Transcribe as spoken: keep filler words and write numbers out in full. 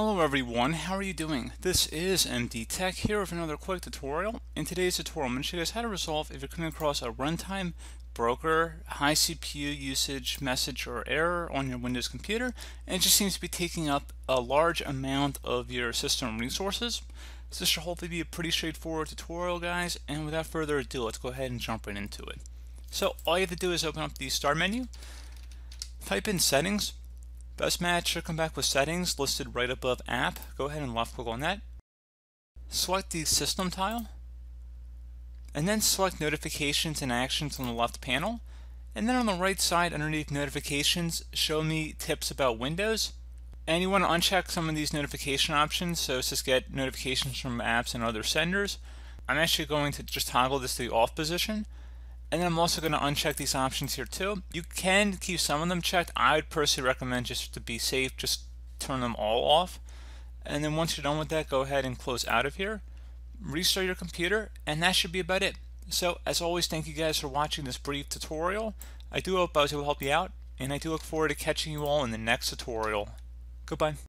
Hello everyone, how are you doing? This is M D Tech here with another quick tutorial. In today's tutorial, I'm going to show you guys how to resolve if you're coming across a runtime broker, high C P U usage message or error on your Windows computer, and it just seems to be taking up a large amount of your system resources. So this should hopefully be a pretty straightforward tutorial, guys, and without further ado, let's go ahead and jump right into it. So all you have to do is open up the Start menu, type in Settings. Best Match should come back with settings listed right above app. Go ahead and left click on that. Select the system tile and then select notifications and actions on the left panel. And then on the right side underneath notifications, show me tips about Windows. And you want to uncheck some of these notification options. So it's just get notifications from apps and other senders. I'm actually going to just toggle this to the off position. And then I'm also going to uncheck these options here too. You can keep some of them checked. I would personally recommend, just to be safe, just turn them all off. And then once you're done with that, go ahead and close out of here. Restart your computer, and that should be about it. So as always, thank you guys for watching this brief tutorial. I do hope I was able to help you out, and I do look forward to catching you all in the next tutorial. Goodbye.